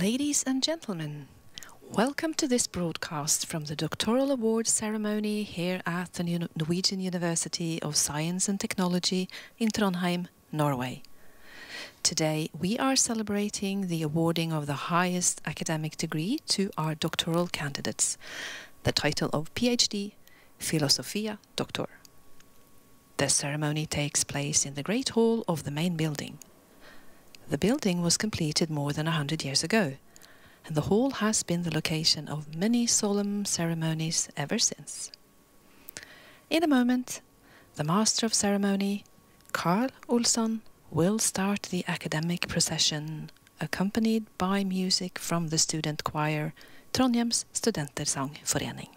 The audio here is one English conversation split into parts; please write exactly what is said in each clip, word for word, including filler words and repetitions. Ladies and gentlemen, welcome to this broadcast from the Doctoral Award ceremony here at the Norwegian University of Science and Technology in Trondheim, Norway. Today we are celebrating the awarding of the highest academic degree to our doctoral candidates, the title of PhD, Philosophia Doctor. The ceremony takes place in the Great Hall of the main building. The building was completed more than a hundred years ago, and the hall has been the location of many solemn ceremonies ever since. In a moment, the Master of Ceremony, Karl Olsson, will start the academic procession, accompanied by music from the student choir, Trondhjems Studentersangforening.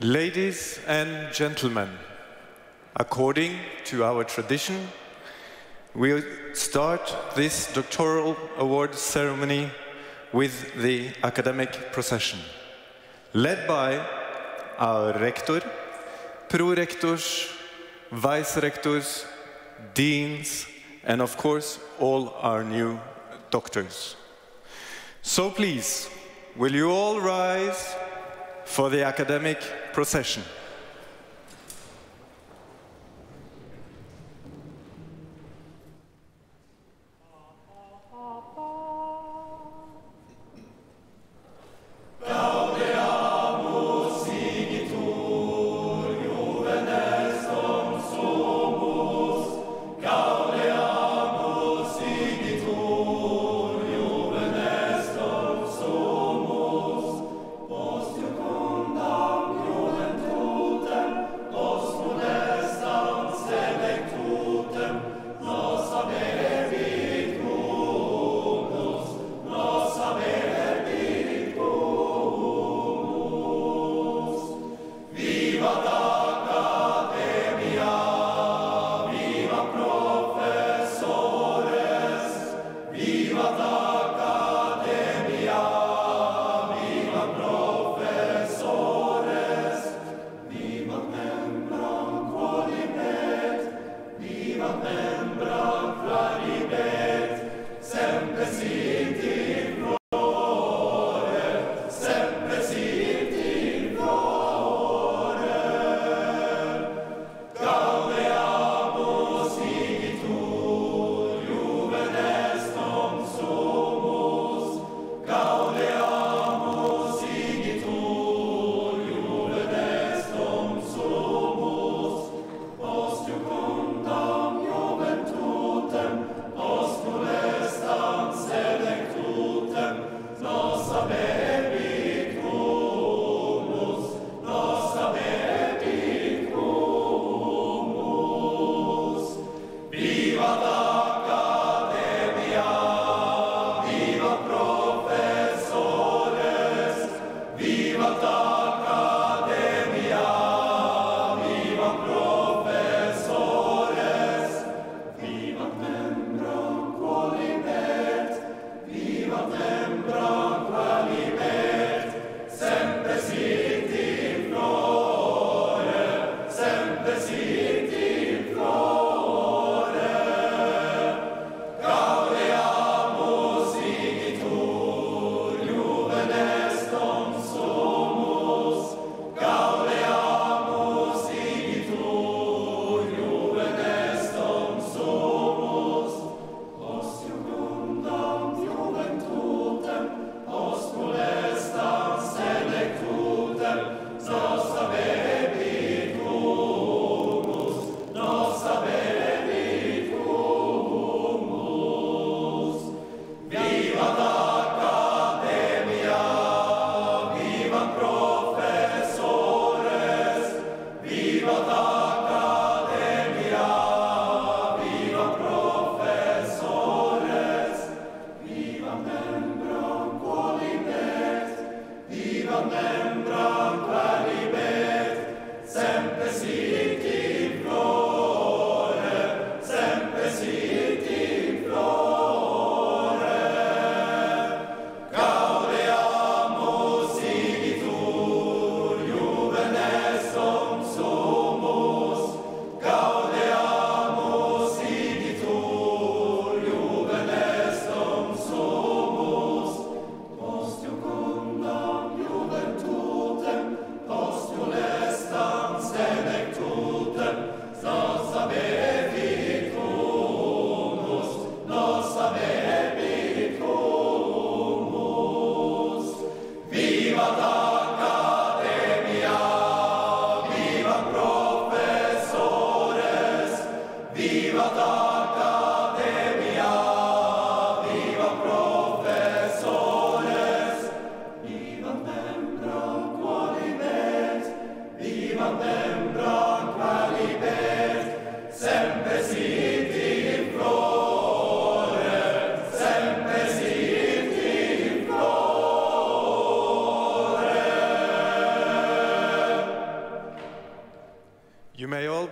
Ladies and gentlemen, according to our tradition, we'll start this doctoral award ceremony with the academic procession, led by our rector, prorectors, vice-rectors, deans, and of course all our new doctors. So please, will you all rise for the academic procession.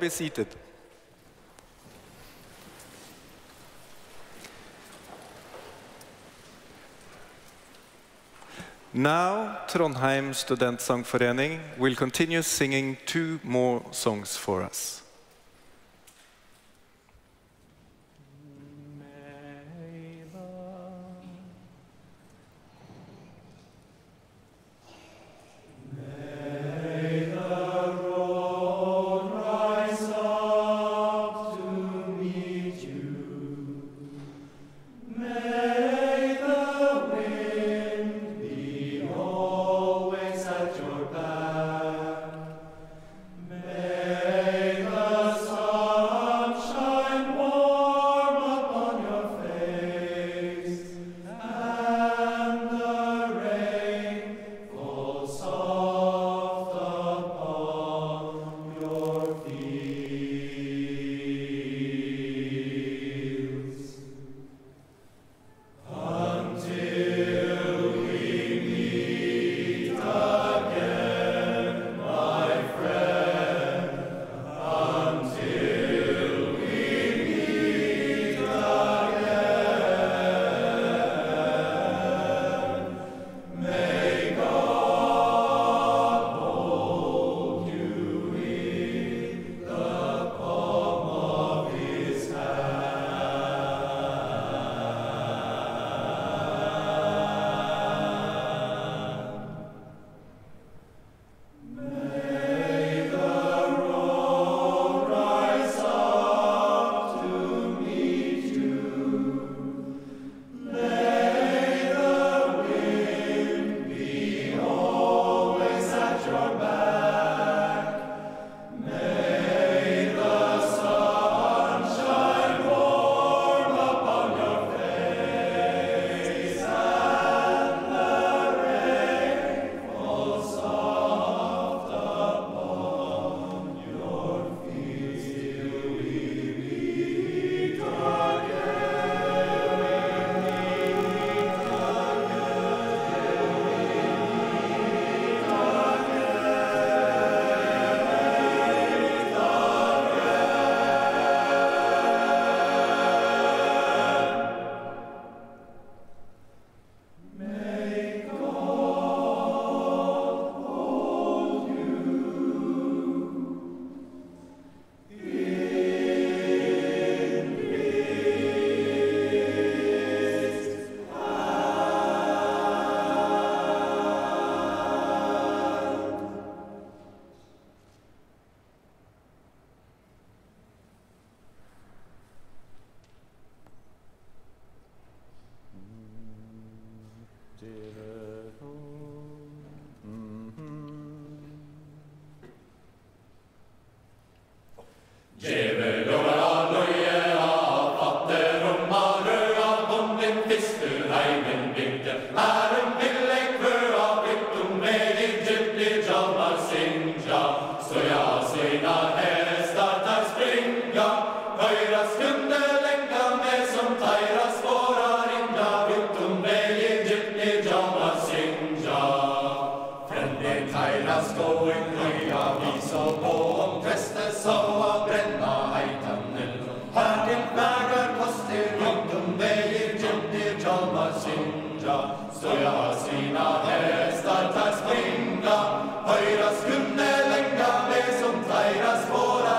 be seated. Now, Trondheim Studentersangforening will continue singing two more songs for us. Høyras kunde lenga med som teiras våra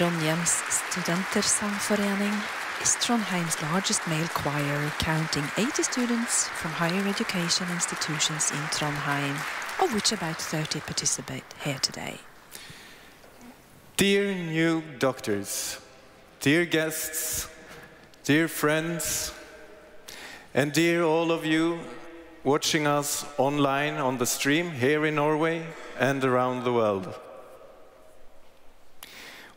Trondhjems Studentersangforening is Trondheim's largest male choir, counting eighty students from higher education institutions in Trondheim, of which about thirty participate here today. Dear new doctors, dear guests, dear friends, and dear all of you watching us online on the stream here in Norway and around the world.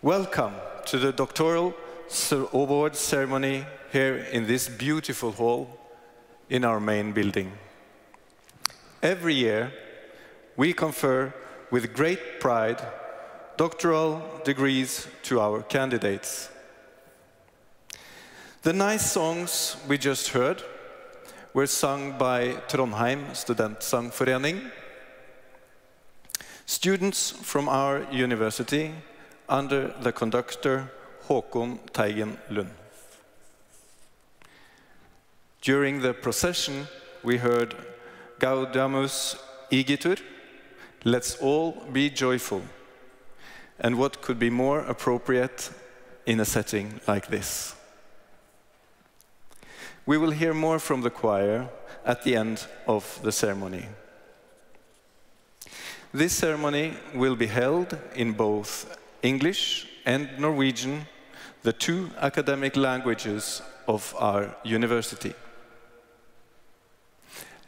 Welcome to the doctoral award ceremony here in this beautiful hall in our main building. Every year, we confer with great pride doctoral degrees to our candidates. The nice songs we just heard were sung by Trondheim Studentersangforening, students from our university, under the conductor Håkon Taigen Lund. During the procession, we heard Gaudamus Igitur, Let's All Be Joyful, and what could be more appropriate in a setting like this. We will hear more from the choir at the end of the ceremony. This ceremony will be held in both English and Norwegian, the two academic languages of our university.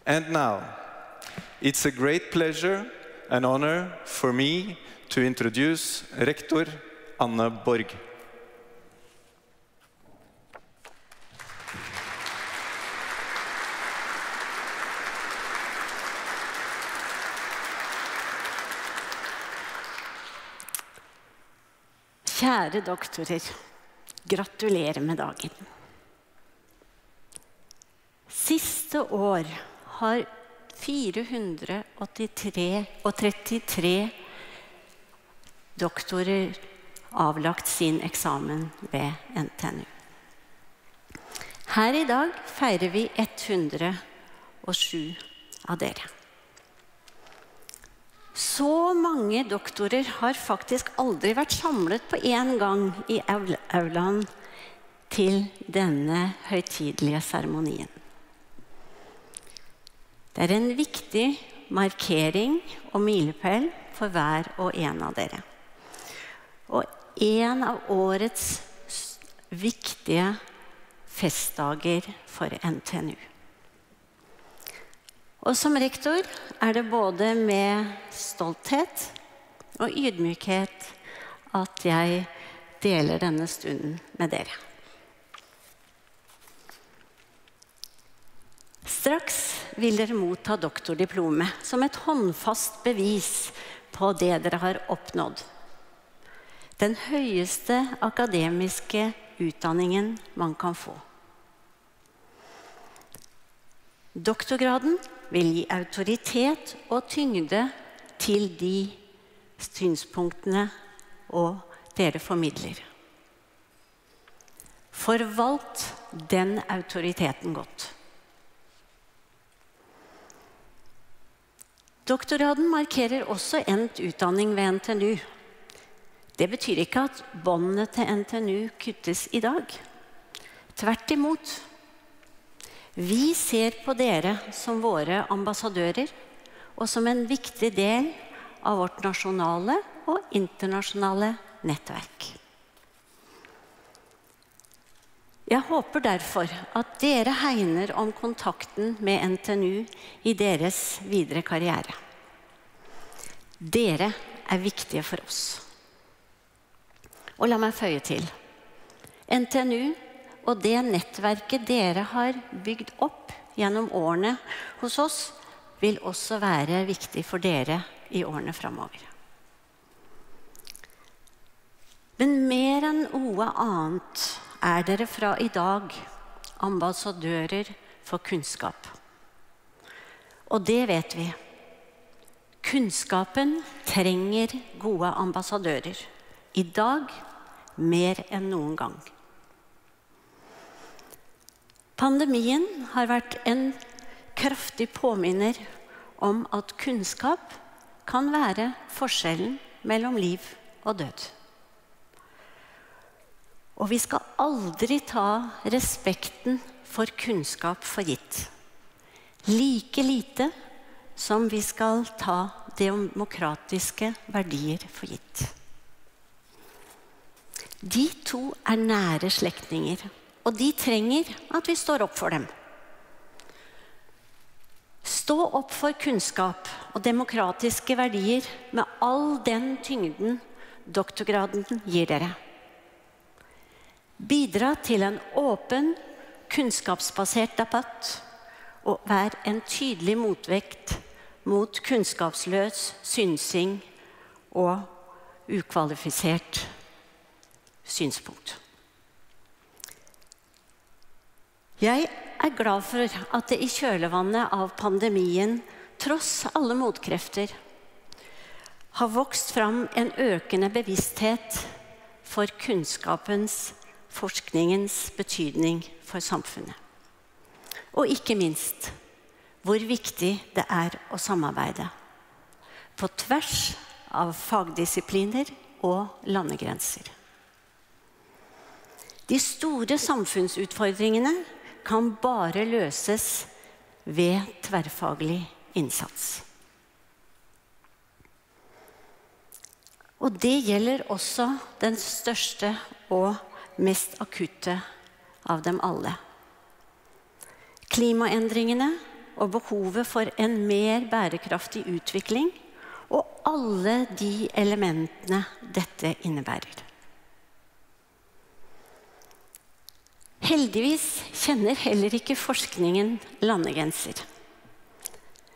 And now, it's a great pleasure and honor for me to introduce Rector Anna Borg. Kjære doktorer, gratulerer med dagen. Siste år har fire hundre og trettitre doktorer avlagt sin eksamen ved N T N U. Her i dag feirer vi hundre og sju av dere. Så mange doktorer har faktisk aldri vært samlet på en gang i aulaen til denne høytidelige seremonien. Det er en viktig markering og milepæl for hver og en av dere. Og en av årets viktige festdager for N T N U. Og som rektor er det både med stolthet og ydmykhet at jeg deler denne stunden med dere. Straks vil dere motta doktordiplomet som et håndfast bevis på det dere har oppnådd. Den høyeste akademiske utdanningen man kan få. Doktorgraden vil gi autoritet og tyngde til de synspunktene og dere formidler. Forvalt den autoriteten godt. Doktoraden markerer også endt utdanning ved N T N U. Det betyr ikke at båndene til N T N U kuttes i dag. Tvert imot. Vi ser på dere som våre ambassadører, og som en viktig del av vårt nasjonale og internasjonale nettverk. Jeg håper derfor at dere hegner om kontakten med N T N U i deres videre karriere. Dere er viktige for oss. Og la meg føye til. N T N U og det nettverket dere har bygd opp gjennom årene hos oss, vil også være viktig for dere i årene fremover. Men mer enn noe annet er dere fra i dag ambassadører for kunnskap. Og det vet vi. Kunnskapen trenger gode ambassadører. I dag mer enn noen gang. Pandemien har vært en kraftig påminner om at kunnskap kan være forskjellen mellom liv og død. Og vi skal aldri ta respekten for kunnskap for gitt. Like lite som vi skal ta demokratiske verdier for gitt. De to er nære slektninger, og de trenger at vi står opp for dem. Stå opp for kunnskap og demokratiske verdier med all den tyngden doktorgraden gir dere. Bidra til en åpen, kunnskapsbasert debatt, og vær en tydelig motvekt mot kunnskapsløs synsing og ukvalifisert synspunkt. Jeg er glad for at det i kjølvannet av pandemien, tross alle motkrefter, har vokst fram en økende bevissthet for kunnskapens forskningens betydning for samfunnet. Og ikke minst, hvor viktig det er å samarbeide på tvers av fagdisipliner og landegrenser. De store samfunnsutfordringene kan bare løses ved tverrfaglig innsats. Og det gjelder også den største og mest akutte av dem alle. Klimaendringene og behovet for en mer bærekraftig utvikling og alle de elementene dette innebærer. Heldigvis kjenner heller ikke forskningen landegrenser.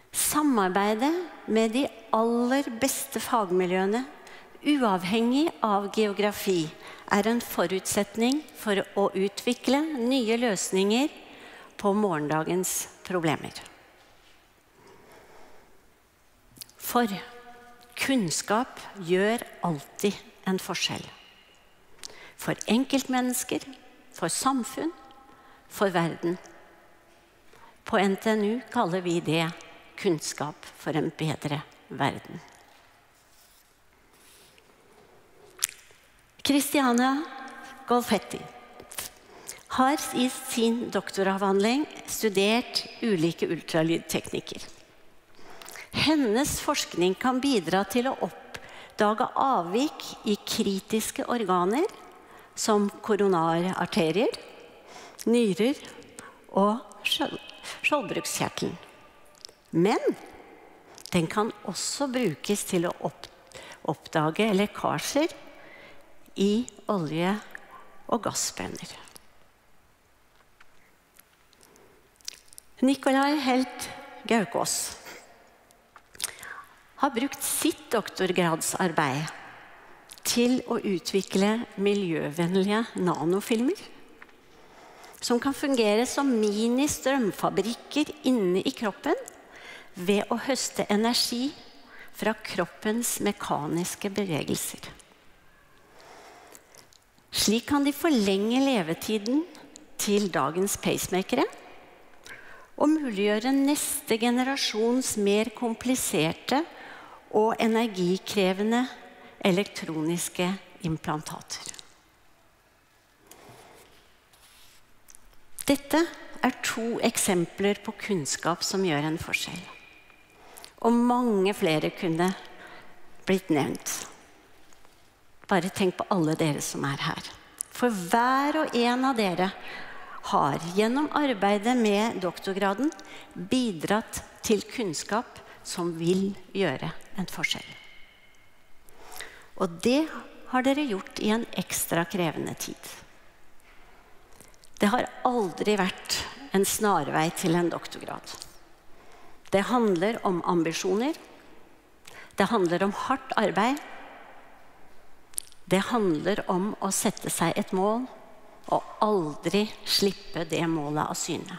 Samarbeidet med de aller beste fagmiljøene, uavhengig av geografi, er en forutsetning for å utvikle nye løsninger på morgendagens problemer. For kunnskap gjør alltid en forskjell. For enkeltmennesker, for samfunn, for verden. På N T N U kaller vi det kunnskap for en bedre verden. Cristiana Golfetti har i sin doktoravhandling studert ulike ultralydteknikker. Hennes forskning kan bidra til å oppdage avvik i kritiske organer som koronararterier, nyrer og skjoldbruskkjertelen. Men den kan også brukes til å oppdage lekkasjer i olje- og gassbrenner. Nikolai Heldt-Gaukås har brukt sitt doktorgradsarbeid til å utvikle miljøvennlige nanofilmer som kan fungere som mini-strømfabrikker inne i kroppen ved å høste energi fra kroppens mekaniske bevegelser. Slik kan de forlenge levetiden til dagens pacemakere og muliggjøre neste generasjons mer kompliserte og energikrevende elektroniske implantater. Dette er to eksempler på kunnskap som gjør en forskjell. Og mange flere kunne blitt nevnt. Bare tenk på alle dere som er her. For hver og en av dere har gjennom arbeidet med doktorgraden bidratt til kunnskap som vil gjøre en forskjell. Og det har dere gjort i en ekstra krevende tid. Det har aldri vært en snarvei til en doktorgrad. Det handler om ambisjoner. Det handler om hardt arbeid. Det handler om å sette seg et mål og aldri slippe det målet av syne.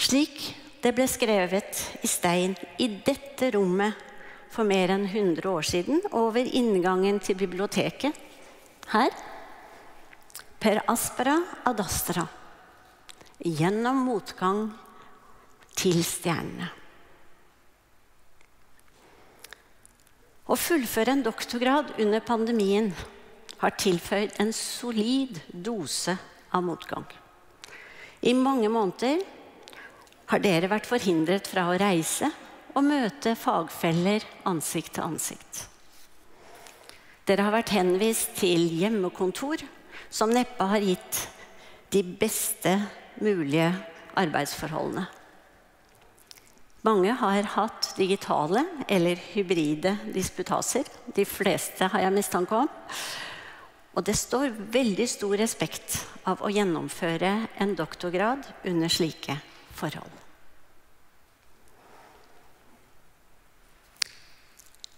Slik det ble skrevet i stein i dette rommet for mer enn hundre år siden, over inngangen til biblioteket her, per aspera ad astra, gjennom motgang til stjernene. Å fullføre en doktorgrad under pandemien har tilføyd en solid dose av motgang. I mange måneder har dere vært forhindret fra å reise og møte fagfeller ansikt til ansikt. Dere har vært henvist til hjemmekontor som neppe har gitt de beste mulige arbeidsforholdene. Mange har hatt digitale eller hybride disputaser. De fleste har jeg mistanke om. Og det står veldig stor respekt av å gjennomføre en doktorgrad under slike forhold.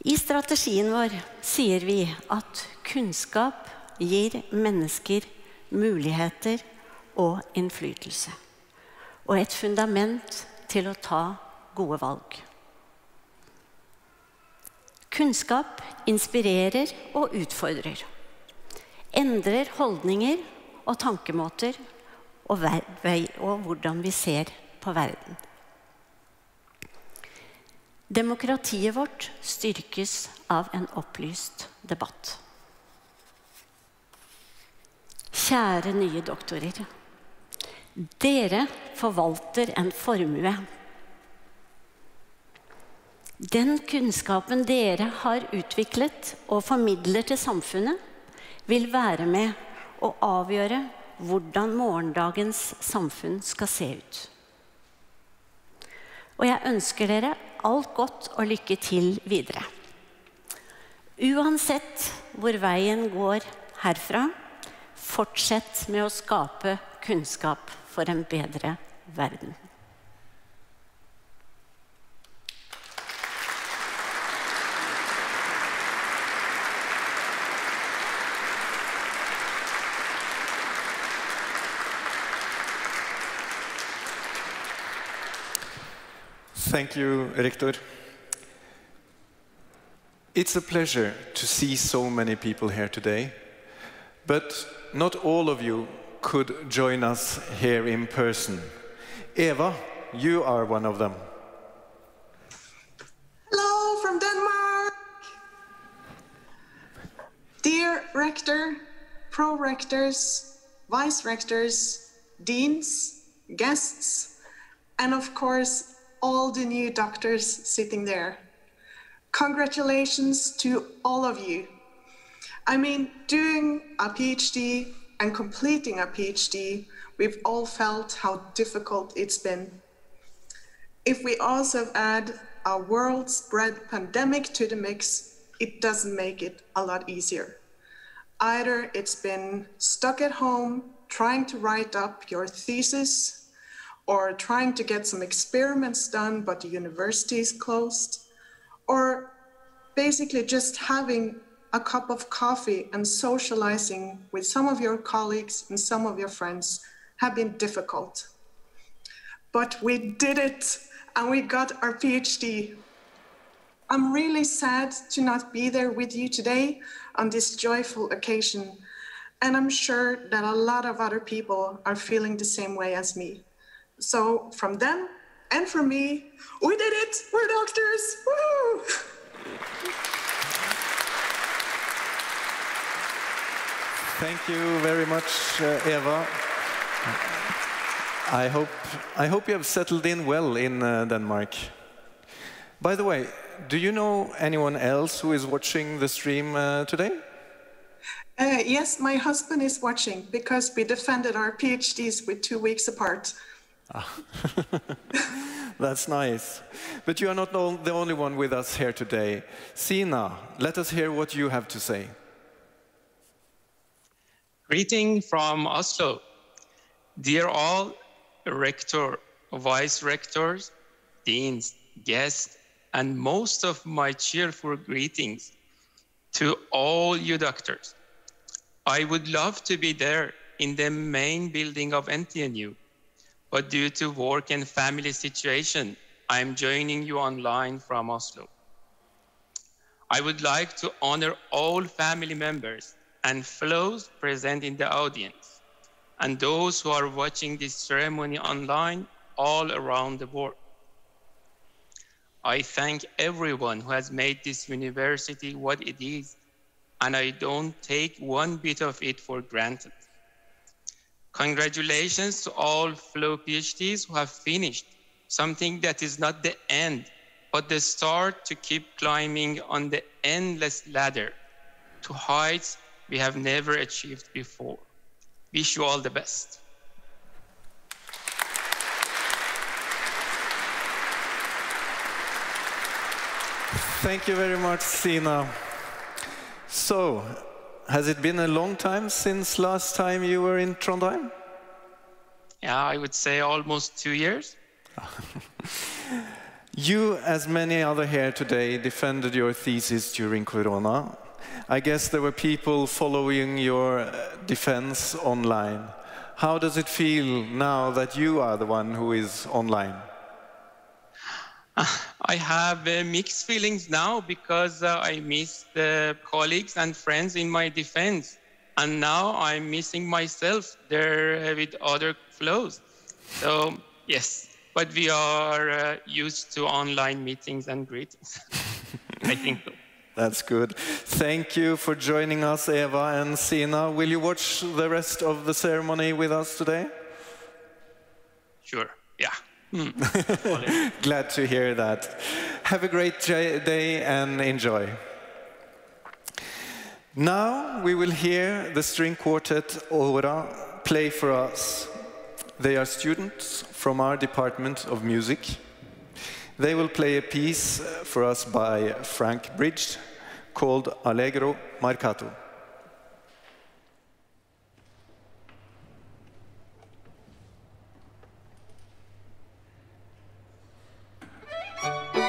I strategien vår sier vi at kunnskap gir mennesker muligheter og innflytelse. Og et fundament til å ta gode valg. Kunnskap inspirerer og utfordrer, endrer holdninger og tankemåter og, og hvordan vi ser på verden. Demokratiet vårt styrkes av en opplyst debatt. Kjære nye doktorer, dere forvalter en formue. Den kunnskapen dere har utviklet og formidler til samfunnet, vil være med å avgjøre hvordan morgendagens samfunn skal se ut. Og jeg ønsker dere alt godt og lykke til videre. Uansett hvor veien går herfra, fortsett med å skape kunnskap for en bedre verden. Thank you, Rector. It's a pleasure to see so many people here today, but not all of you could join us here in person. Eva, you are one of them. Hello from Denmark. Dear Rector, Pro-Rectors, Vice-Rectors, Deans, guests, and of course, all the new doctors sitting there. Congratulations to all of you. I mean, doing a PhD and completing a PhD, we've all felt how difficult it's been. If we also add a world-spread pandemic to the mix, it doesn't make it a lot easier. Either it's been stuck at home, trying to write up your thesis, or trying to get some experiments done, but the university is closed, or basically just having a cup of coffee and socializing with some of your colleagues and some of your friends have been difficult. But we did it, and we got our PhD. I'm really sad to not be there with you today on this joyful occasion, and I'm sure that a lot of other people are feeling the same way as me. So from them and from me, we did it! We're doctors! Woo! Thank you very much, uh, Eva. I hope, I hope you have settled in well in uh, Denmark. By the way, do you know anyone else who is watching the stream uh, today? Uh, yes, my husband is watching because we defended our PhDs with two weeks apart. Ah. That's nice. But you are not the only one with us here today. Sina, let us hear what you have to say. Greeting from Oslo. Dear all, rector, vice rectors, deans, guests, and most of my cheerful greetings to all you doctors. I would love to be there in the main building of N T N U, but due to work and family situation, I'm joining you online from Oslo. I would like to honor all family members and fellows present in the audience, and those who are watching this ceremony online all around the world. I thank everyone who has made this university what it is, and I don't take one bit of it for granted. Congratulations to all fellow PhDs who have finished something that is not the end, but the start to keep climbing on the endless ladder to heights we have never achieved before. Wish you all the best. Thank you very much, Sina. So, has it been a long time since last time you were in Trondheim? Yeah, I would say almost two years. You, as many other here today, defended your thesis during Corona. I guess there were people following your defense online. How does it feel now that you are the one who is online? I have uh, mixed feelings now because uh, I miss the colleagues and friends in my defense. And now I'm missing myself there with other flows. So, yes, but we are uh, used to online meetings and greetings. I think so. That's good. Thank you for joining us, Eva and Sina. Will you watch the rest of the ceremony with us today? Sure, yeah. Mm. Glad to hear that. Have a great day and enjoy. Now we will hear the string quartet Aura play for us. They are students from our department of music. They will play a piece for us by Frank Bridge called Allegro Marcato. Thank you.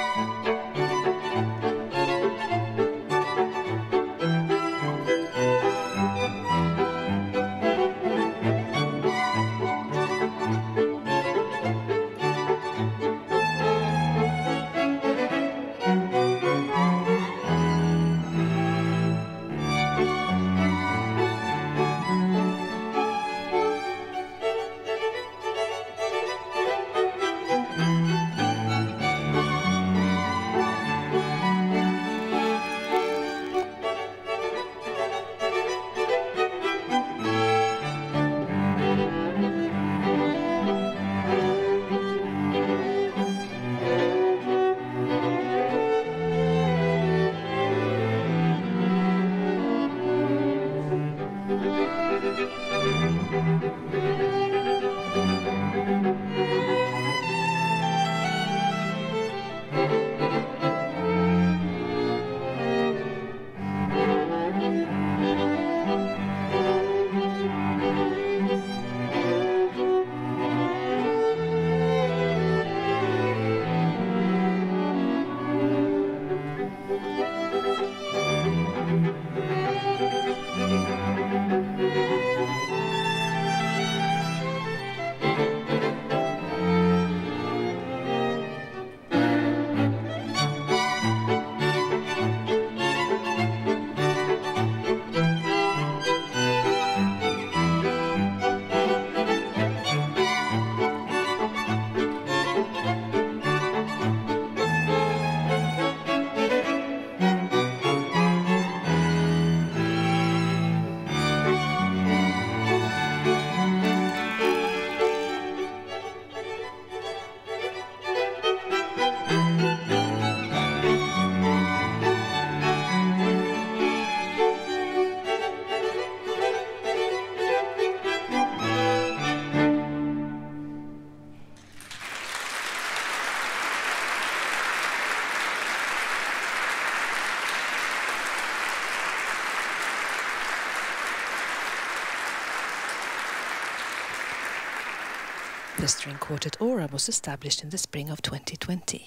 The string quartet Aura was established in the spring of twenty twenty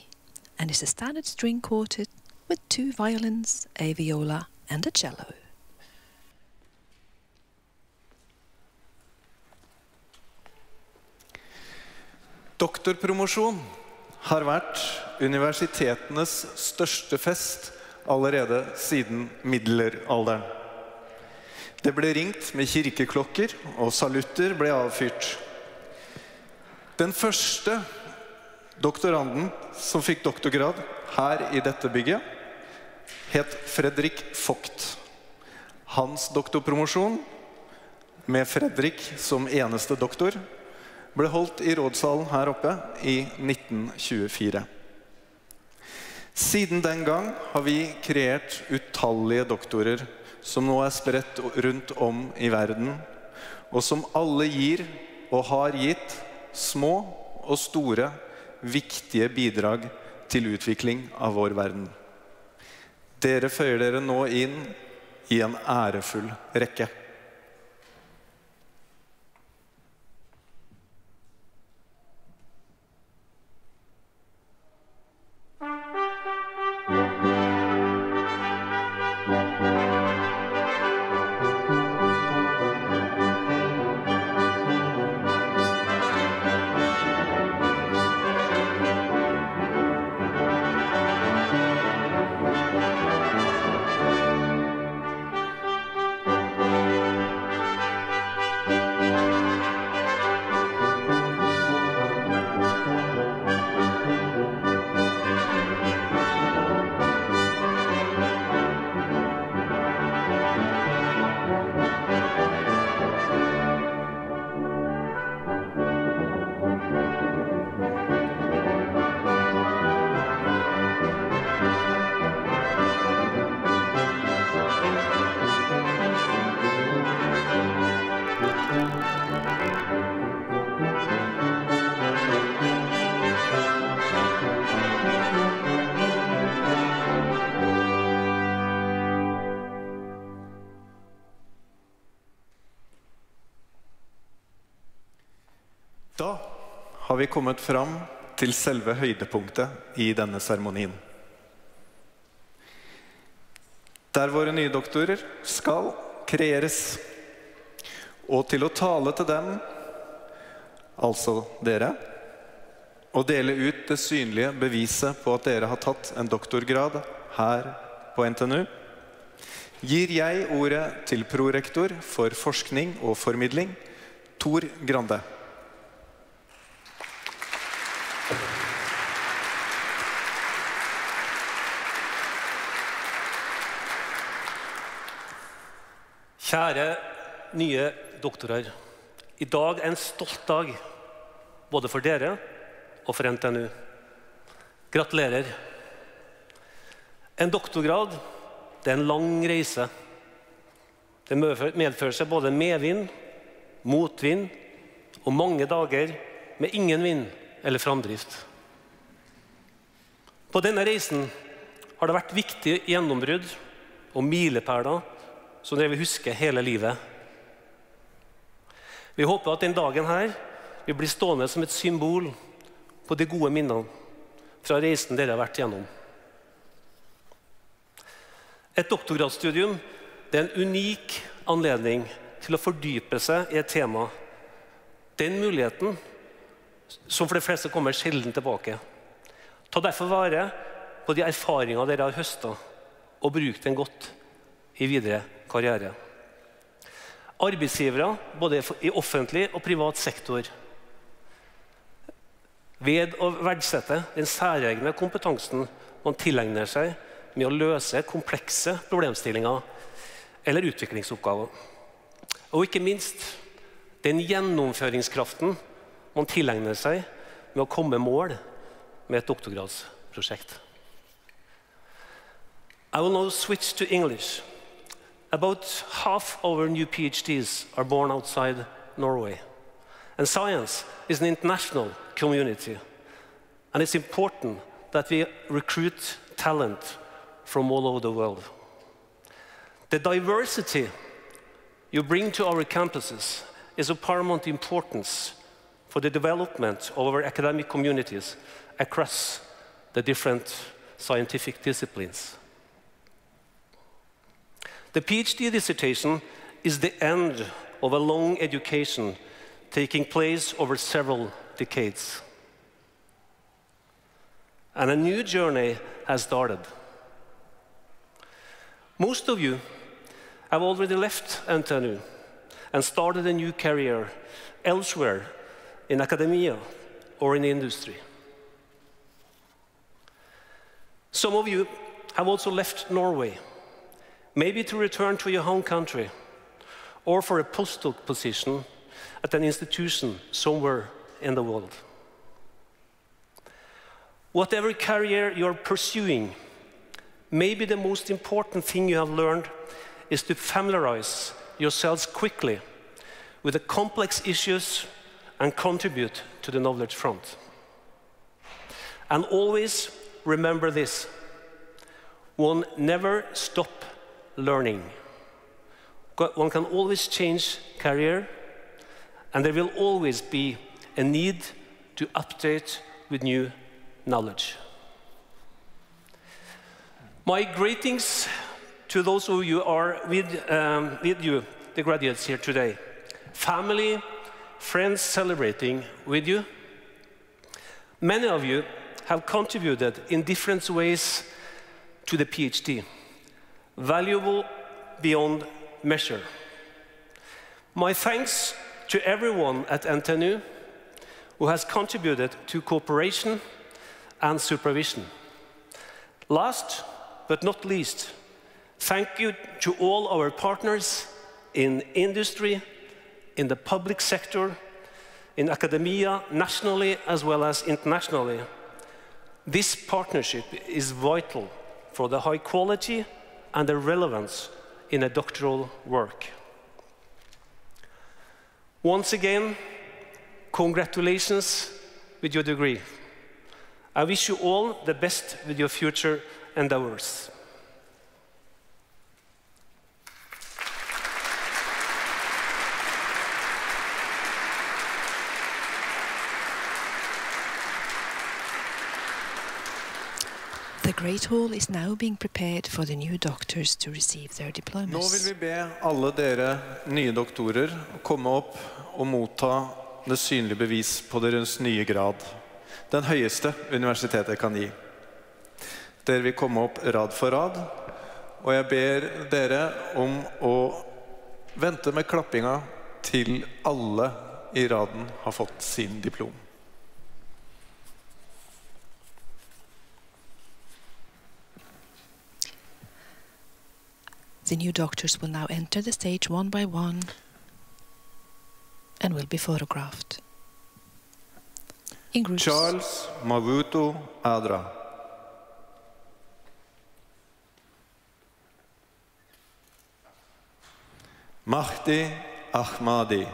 and is a standard string quartet with two violins, a viola and a cello. Doktorpromosjon har vært universitetenes største fest allerede siden middelalderen. Det ble ringt med kirkeklokker, og salutter ble avfyrt. Den første doktoranden som fikk doktorgrad her i dette bygget, het Fredrik Vogt. Hans doktorpromosjon, med Fredrik som eneste doktor, ble holdt i rådsalen her oppe i nitten tjuefire. Siden den gang har vi kreert utallige doktorer som nå er spredt rundt om i verden, og som alle gir og har gitt små og store viktige bidrag til utvikling av vår verden. Dere føyer dere nå inn i en ærefull rekke. Har vi kommet fram til selve høydepunktet i denne seremonien. Der våre nye doktorer skal kreeres. Og til å tale til dem, altså dere, og dele ut det synlige beviset på at dere har tatt en doktorgrad her på N T N U, gir jeg ordet til prorektor for forskning og formidling, Thor Grande. Kjære nye doktorer, i dag er en stolt dag, både for dere og for N T N U. Gratulerer. En doktorgrad, det er en lang reise. Det medfører seg både medvind, motvind og mange dager med ingen vind eller framdrift. På denne reisen har det vært viktige gjennombrudd og milepæler som dere vil huske hele livet. Vi håper at den dagen her vil bli stående som et symbol på de gode minnene fra reisen dere har vært gjennom. Et doktorgradsstudium er en unik anledning til å fordype seg i et tema. Den muligheten som for de fleste kommer sjelden tilbake. Ta derfor vare på de erfaringene dere har høstet og bruk den godt i videre karriere. Arbeidsgivere, både i offentlig og privat sektor, ved å verdsette den særegne kompetansen man tilegner seg med å løse komplekse problemstillinger eller utviklingsoppgaver. Og ikke minst den gjennomføringskraften man tilegner seg med å komme mål med et doktorgradsprosjekt. I will now switch to English. About half our new PhDs are born outside Norway. And science is an international community. And it's important that we recruit talent from all over the world. The diversity you bring to our campuses is of paramount importance for the development of our academic communities across the different scientific disciplines. The PhD dissertation is the end of a long education taking place over several decades. And a new journey has started. Most of you have already left N T N U and started a new career elsewhere in academia or in industry. Some of you have also left Norway, maybe to return to your home country or for a postdoc position at an institution somewhere in the world. Whatever career you're pursuing, maybe the most important thing you have learned is to familiarize yourselves quickly with the complex issues and contribute to the knowledge front. And always remember this: one never stops learning. One can always change career, and there will always be a need to update with new knowledge. My greetings to those of you who are with, um, with you, the graduates here today, family, friends celebrating with you. Many of you have contributed in different ways to the PhD, valuable beyond measure. My thanks to everyone at N T N U who has contributed to cooperation and supervision. Last but not least, thank you to all our partners in industry, in the public sector, in academia, nationally as well as internationally. This partnership is vital for the high quality and the relevance in a doctoral work. Once again, congratulations with your degree. I wish you all the best with your future endeavors. The Great Hall is now being prepared for the new doctors to receive their diplomas. Nå vil vi be alle dere nye doktorer komme opp og motta det synlige bevis på deres nye grad, den høyeste universitetet kan gi. Dere vil komme opp rad for rad, og jeg ber dere om å vente med klappinga til alle i raden har fått sin diplom. The new doctors will now enter the stage one by one and will be photographed. In groups. Charles Mavuto Adra. Mahdi Ahmadi.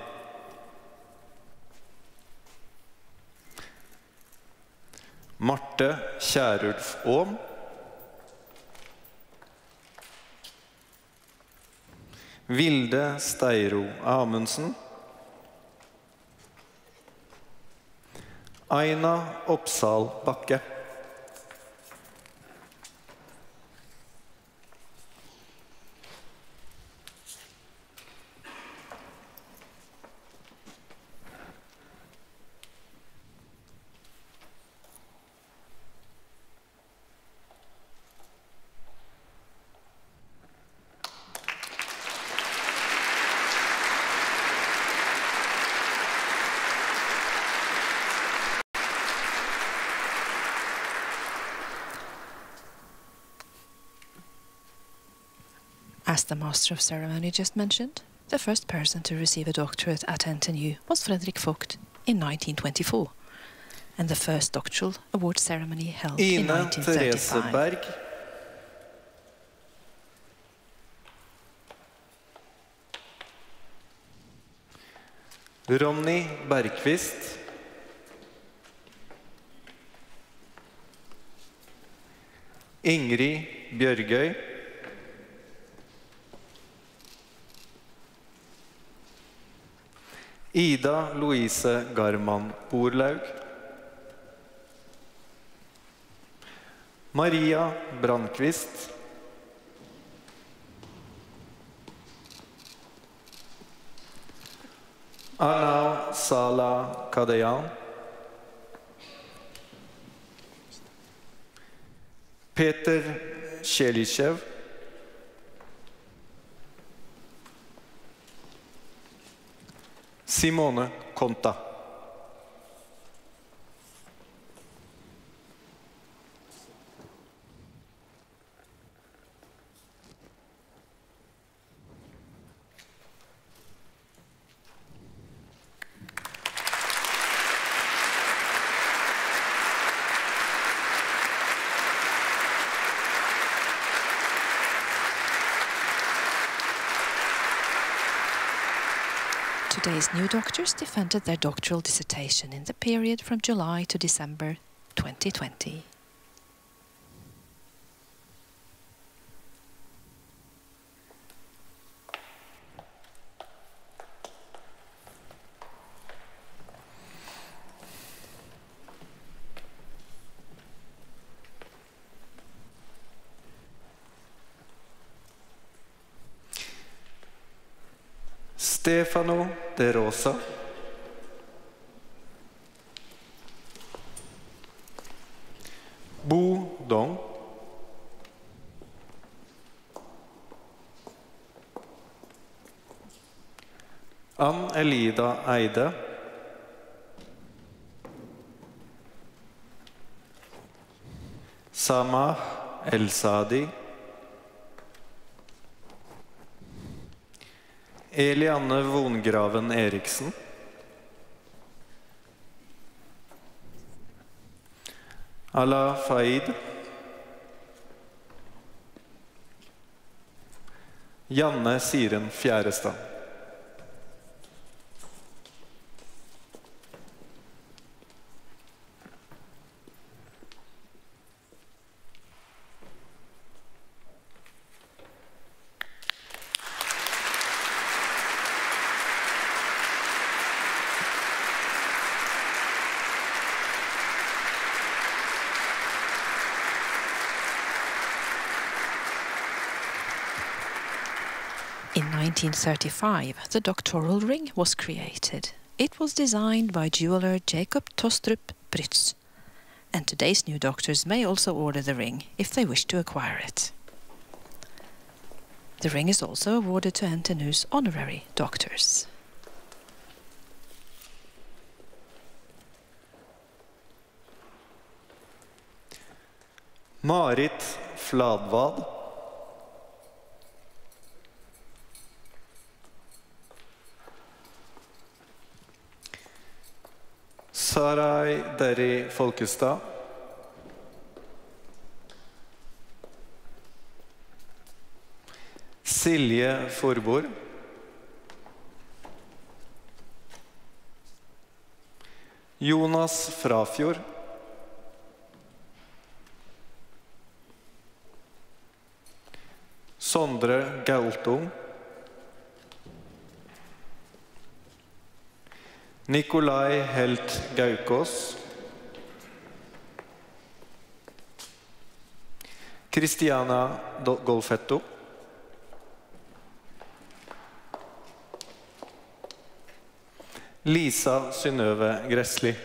Marte Kjærulf Aam. Vilde Steiro Amundsen. Aina Oppsal Bakke. As the master of ceremony just mentioned, the first person to receive a doctorate at N T N U was Fredrik Vogt in nineteen twenty-four, and the first doctoral award ceremony held Ine in nineteen thirty-five. Therese Berg. Ronny Bergqvist. Ingrid Bjørgøy. Ida Louise Garman Borlaug. Maria Brandqvist. Anna Salah Kadeyan. Peter Kjelichev. Simone Konta. Today's new doctors defended their doctoral dissertation in the period from July to December twenty twenty. Stefano De Rosa. Bo Dong. Ann Elida Eide. Samah El Sadi. Elianne Vongraven Eriksen. Ala Faid. Janne Siren Fjærestad. In nineteen thirty-five, the doctoral ring was created. It was designed by jeweler Jacob Tostrup Britz. And today's new doctors may also order the ring if they wish to acquire it. The ring is also awarded to N T N U's honorary doctors. Marit Fladvad. Sarai Derry Folkestad. Silje Forbord. Jonas Frafjord. Sondre Galtung. Nikolai Heldt-Gaukås. Cristiana Golfetti. Lisa Synnøve Gressli.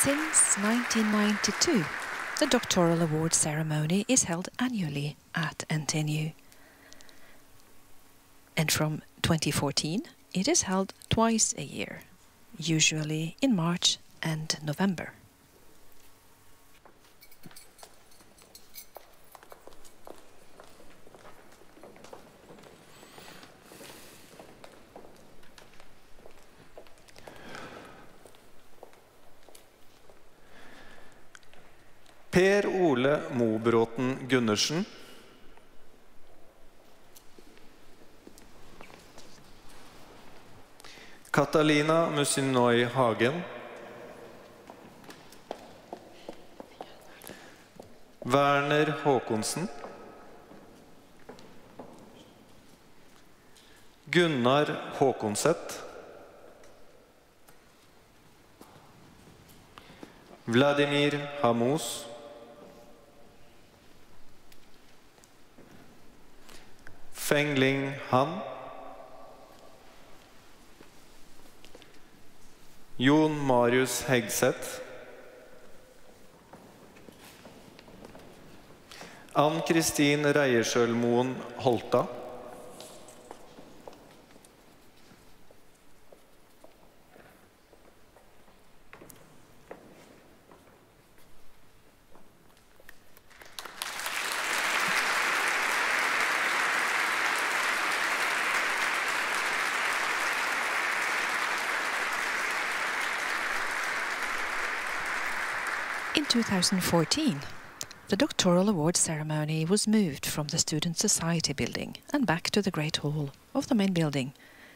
Since nineteen ninety-two, the doctoral award ceremony is held annually at N T N U. And from twenty fourteen, it is held twice a year, usually in March and November. Per Ole Mobråten Gundersen. Katalina Musinøy Hagen. Werner Håkonsen. Gunnar Håkonseth. Vladimir Hamos. Fengling Han. Jon Marius Hegseth. Ann-Kristin Reiersølmoen Holta. In twenty fourteen, the doctoral award ceremony was moved from the Student Society building and back to the Great Hall of the main building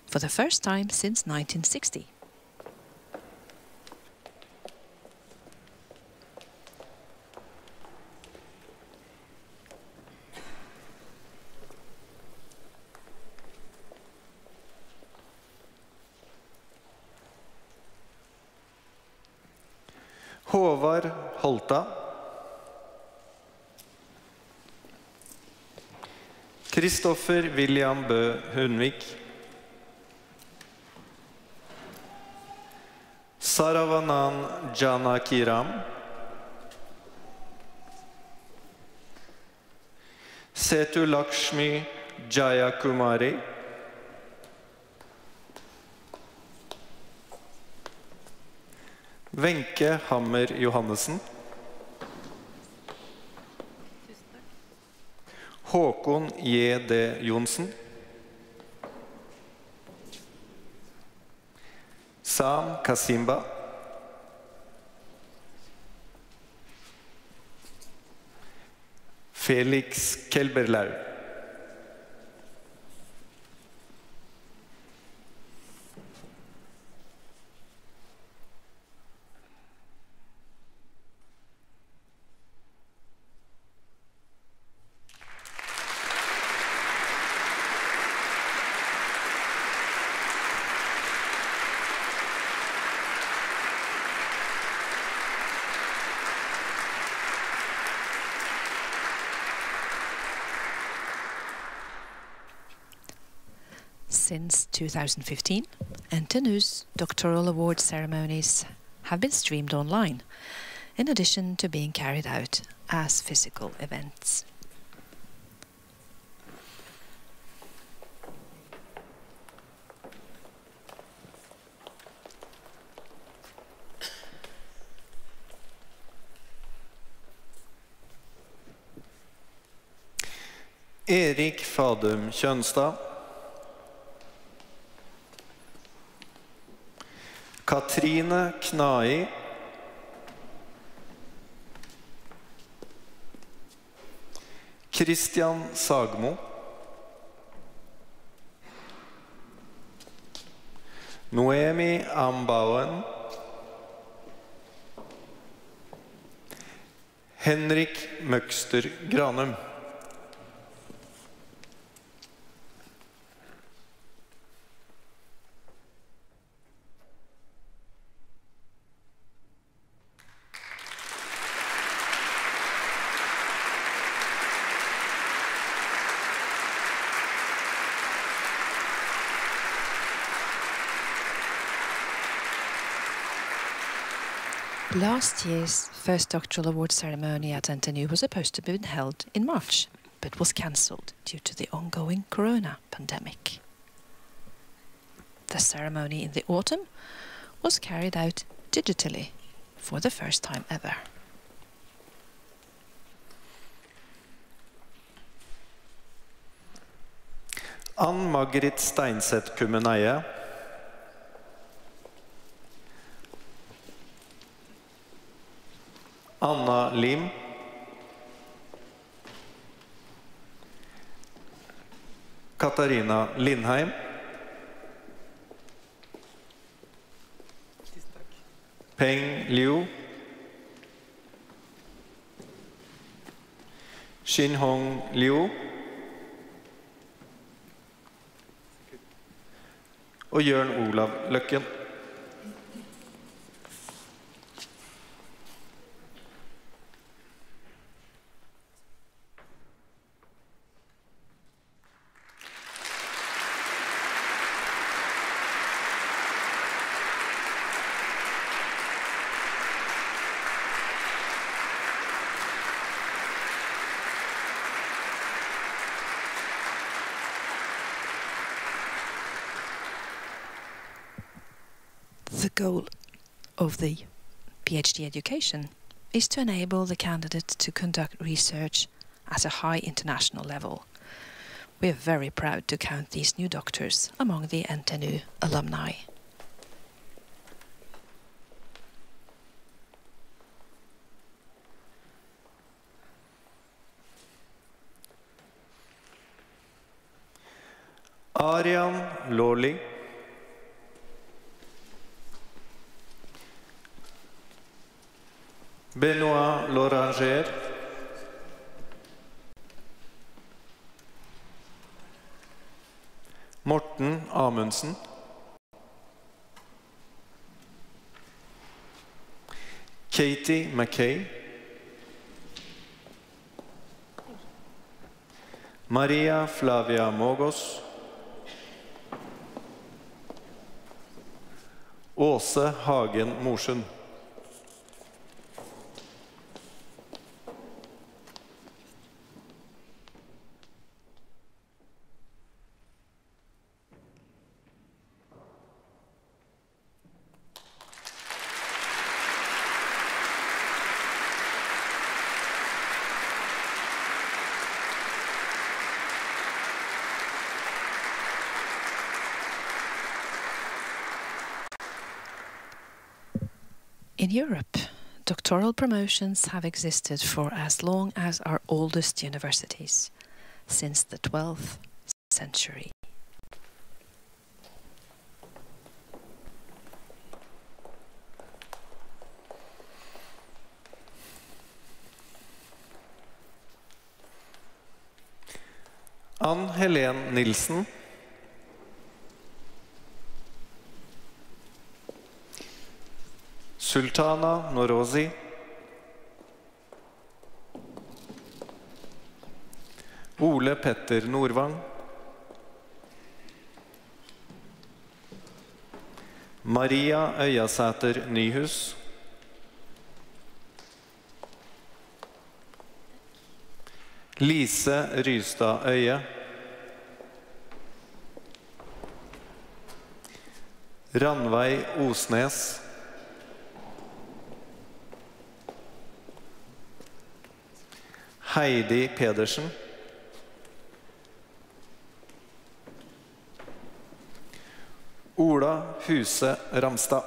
for the first time since nineteen sixty. Håvard Holta. Kristoffer William Bø Hundvik. Saravanan Janakiram. Setu Lakshmi Jayakumari. Wenche Hammer Johannessen. Håkon J D Jonsen. Sam Kasimba. Felix Kelberlau. Since two thousand fifteen, N T N U's doctoral award ceremonies have been streamed online, in addition to being carried out as physical events. Erik Fadum Kjønstad. Katrine Knai. Christian Sagmo. Noemi Ambauen. Henrik Møkster Granum. Last year's first doctoral award ceremony at N T N U was supposed to be held in March, but was cancelled due to the ongoing corona pandemic. The ceremony in the autumn was carried out digitally for the first time ever. Ann Margrit Steinseth Kummeneie. Anna Lim. Katarina Lindheim. Peng Liu. Shin-Hong Liu. Og Jørn Olav Løkken. The goal of the PhD education is to enable the candidate to conduct research at a high international level. We are very proud to count these new doctors among the N T N U alumni. Arian Lawley. Benoît Loranger. Morten Amundsen. Katie McKay. Maria Flavia Mogos. Åse Hagen Morsen. In Europe, doctoral promotions have existed for as long as our oldest universities, since the twelfth century. Ann-Helen Nilsen. Sultana Norozi. Ole Petter Nordvang. Maria Øyasæter Nyhus. Lise Rystad Øye. Ranveig Osnes. Heidi Pedersen. Ola Huse Ramstad.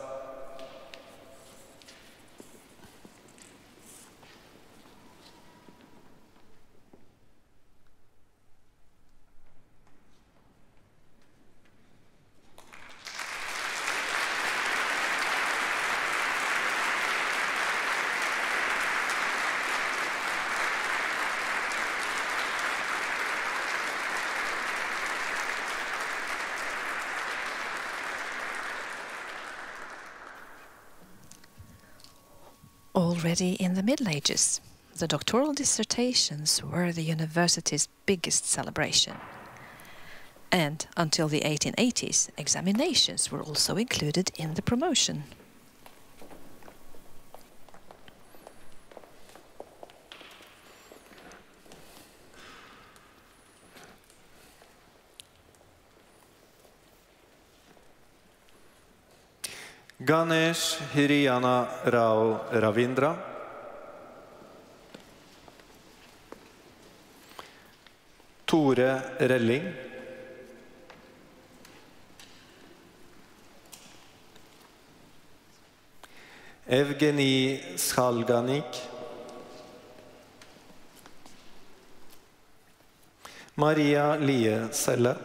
Already in the Middle Ages, the doctoral dissertations were the university's biggest celebration. And until the eighteen eighties, examinations were also included in the promotion. Ganesh Hiriyana Rao Ravindra. Tore Relling. Evgeni Skalganik. Maria Lieselle.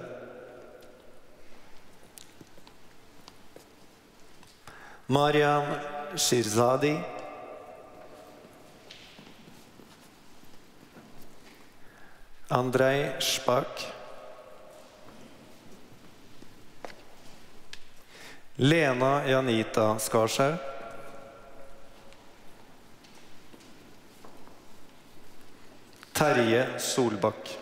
Mariam Shirzadi. Andrei Spak. Lena Janita Skarskjær. Terje Solbakk.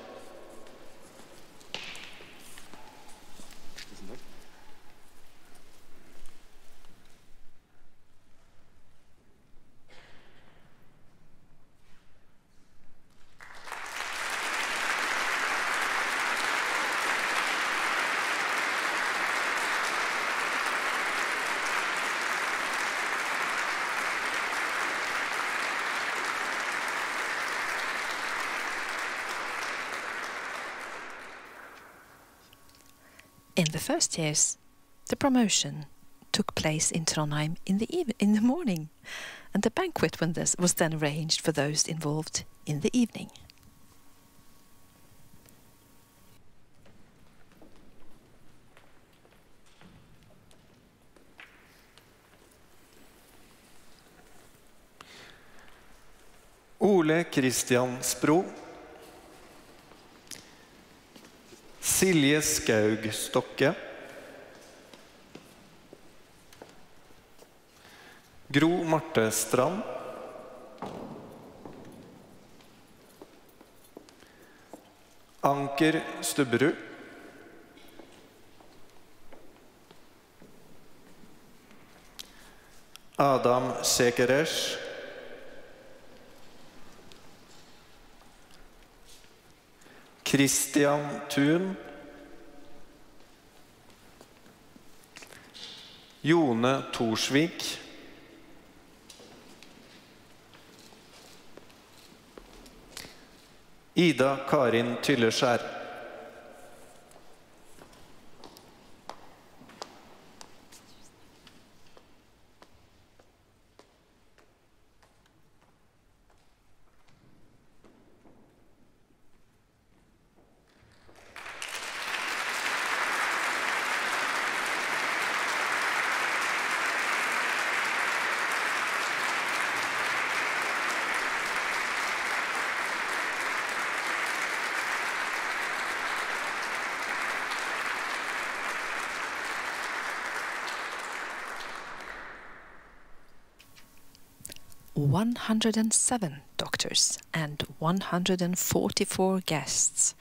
In the first years, the promotion took place in Trondheim in the even, in the morning, and the banquet was then arranged for those involved in the evening. Ole Christian Spro. Silje Skaug Stokke. Gro Marte Strand. Anker Stubberud. Adam Sekeresh. Christian Thun. Jone Torsvik. Ida Karin Tylleskjær. one hundred seven doctors and one hundred forty-four guests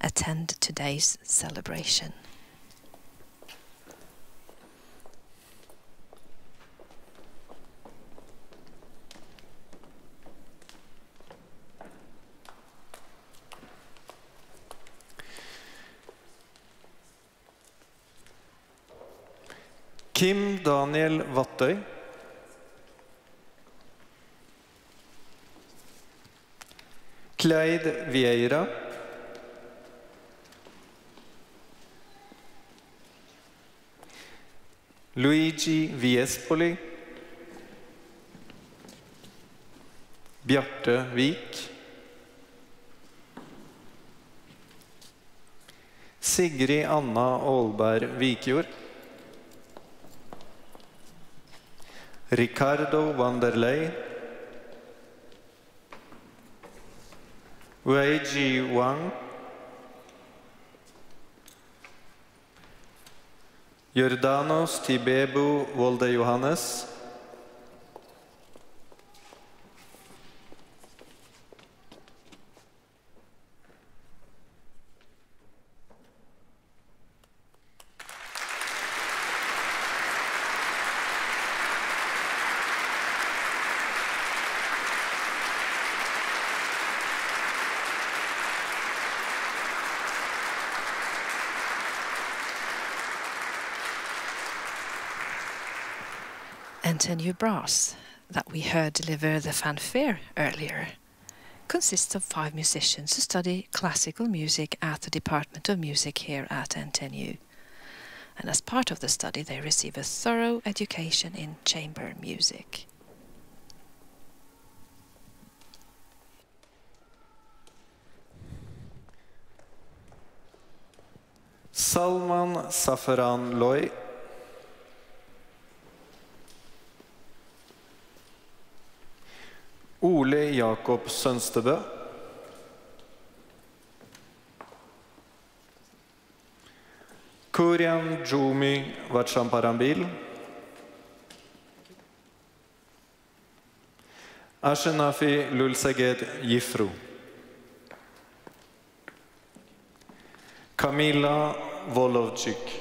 attend today's celebration. Kim Daniel Wattøy. Clyde Vieira. Luigi Viespoli. Bjarte Vik. Sigrid Anna Aalberg Vikjord. Ricardo Vanderlei. Wei Ji Wang. Jordanos Tibebu Volde Johannes. N T N U Brass, that we heard deliver the fanfare earlier, consists of five musicians who study classical music at the Department of Music here at N T N U. And as part of the study, they receive a thorough education in chamber music. Salman Safaran Loy. Ole Jakob Sønstebø. Kurian Jumi Vachamparambil. Ashinafi Lulseged Jifru. Kamila Volovchik.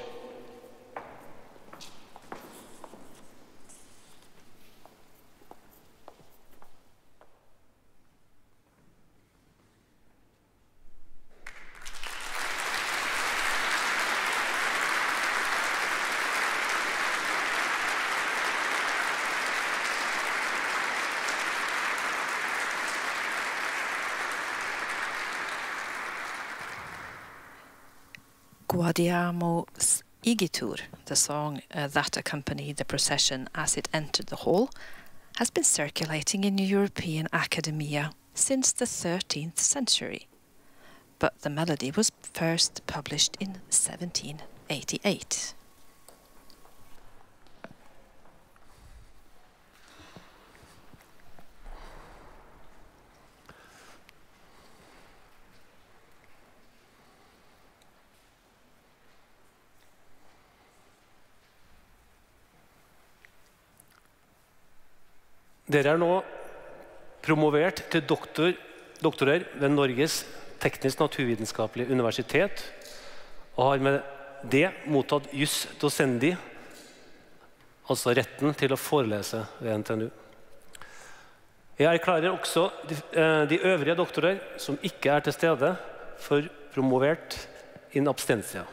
Guadiamo's Igitur, the song uh, that accompanied the procession as it entered the hall, has been circulating in European academia since the thirteenth century, but the melody was first published in seventeen eighty-eight. Dere er nå promovert til doktor, doktorer ved Norges teknisk-naturvitenskapelige universitet og har med det mottatt jus docendi, altså retten til å forelese ved N T N U. Jeg erklærer også de, de øvrige doktorer som ikke er til stede for promovert in abstentia.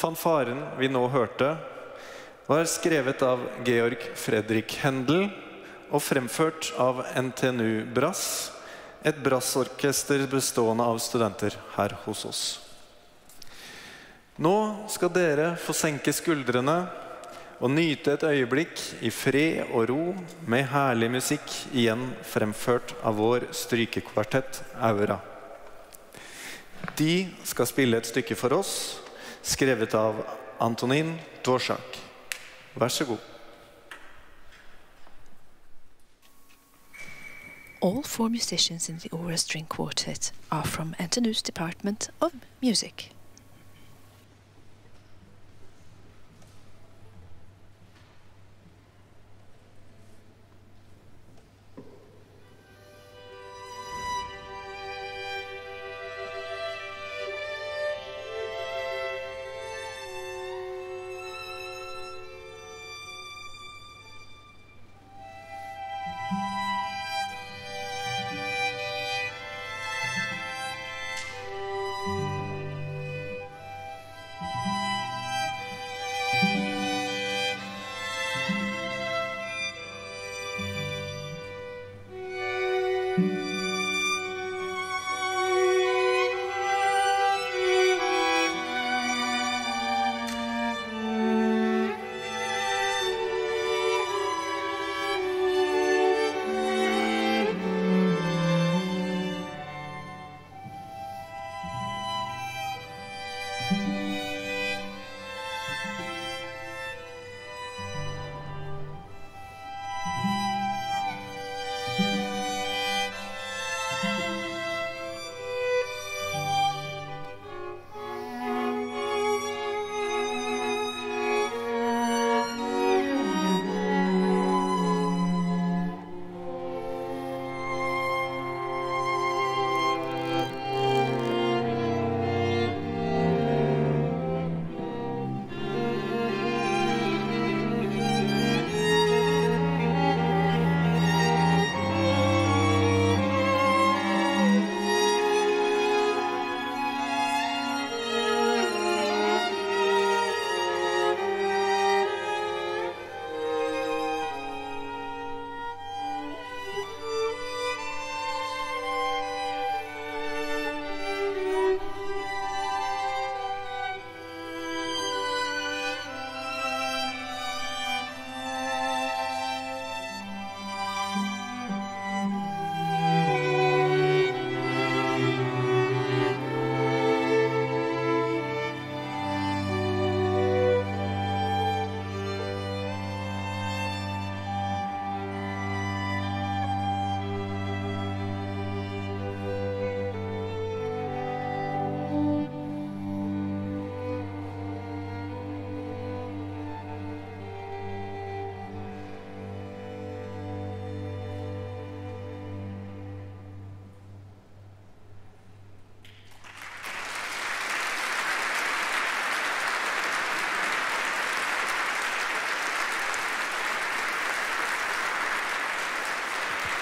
Fanfaren vi nå hørte var skrevet av Georg Friedrich Händel og fremført av N T N U Brass, et brassorkester bestående av studenter her hos oss. Nå skal dere få senke skuldrene og nyte et øyeblikk i fred og ro med herlig musikk igjen fremført av vår strykekvartett Aura. De skal spille et stykke for oss, skrevet av Antonín Dvořák. Vær så god. All four musicians in the Aura String Quartet are from N T N U's Department of Music.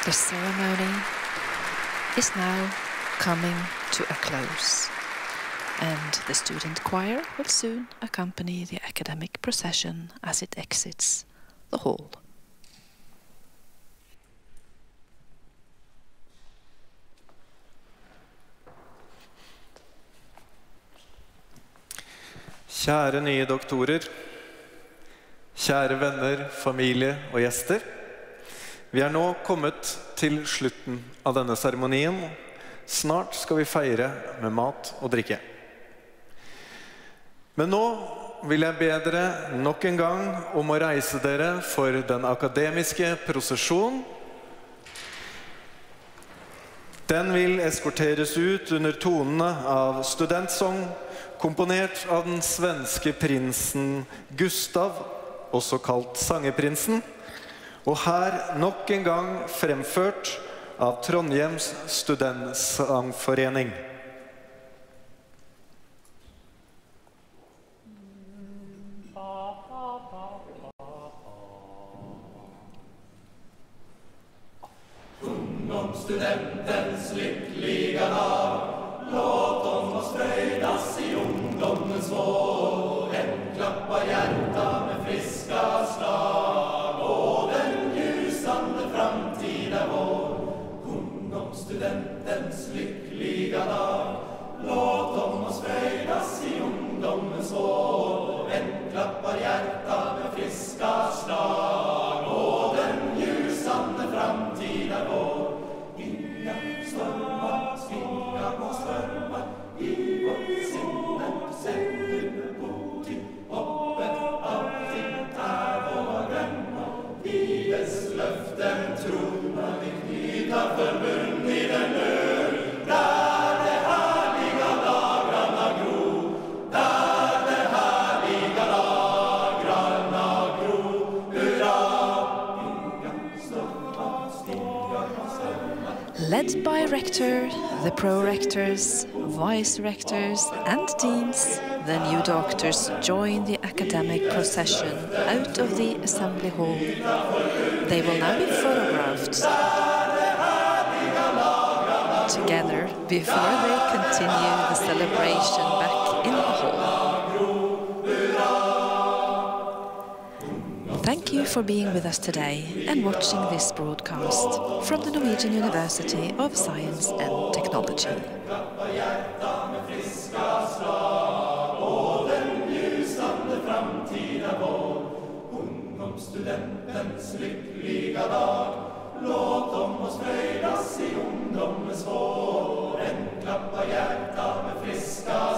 The ceremony is now coming to a close, and the student choir will soon accompany the academic procession as it exits the hall. Kjære nye doktorer, kjære venner, familie og gjester. Vi er nå kommet til slutten av denne seremonien. Snart skal vi feire med mat og drikke. Men nå vil jeg be dere nok en gang om å reise dere for den akademiske prosesjonen. Den vil eskorteres ut under tonene av studentsang, komponert av den svenske prinsen Gustav, også kalt sangeprinsen, og her nok en gang fremført av Trondhjems Studentersangforening. Ungdomsstudentens lykkeliga dag, låt dem oss fröjdas i ungdomens vår. En klappar hjärta med friska slag, studentens lyckliga dag. Låt om oss fröjdas i ungdomens år. En klappar hjärta med friska slag, och den ljusande framtiden vår. Inga strömmar, inga strömmar, inga strömmar. rector, the pro-rectors, vice-rectors and deans, the new doctors join the academic procession out of the assembly hall. They will now be photographed together before they continue the celebration back in the hall. Thank you for being with us today and watching this broadcast from the Norwegian University of Science and Technology. Studentens lyckliga dag, låt om oss fröjdas I ungdomens vår. En klappa hjärta med friska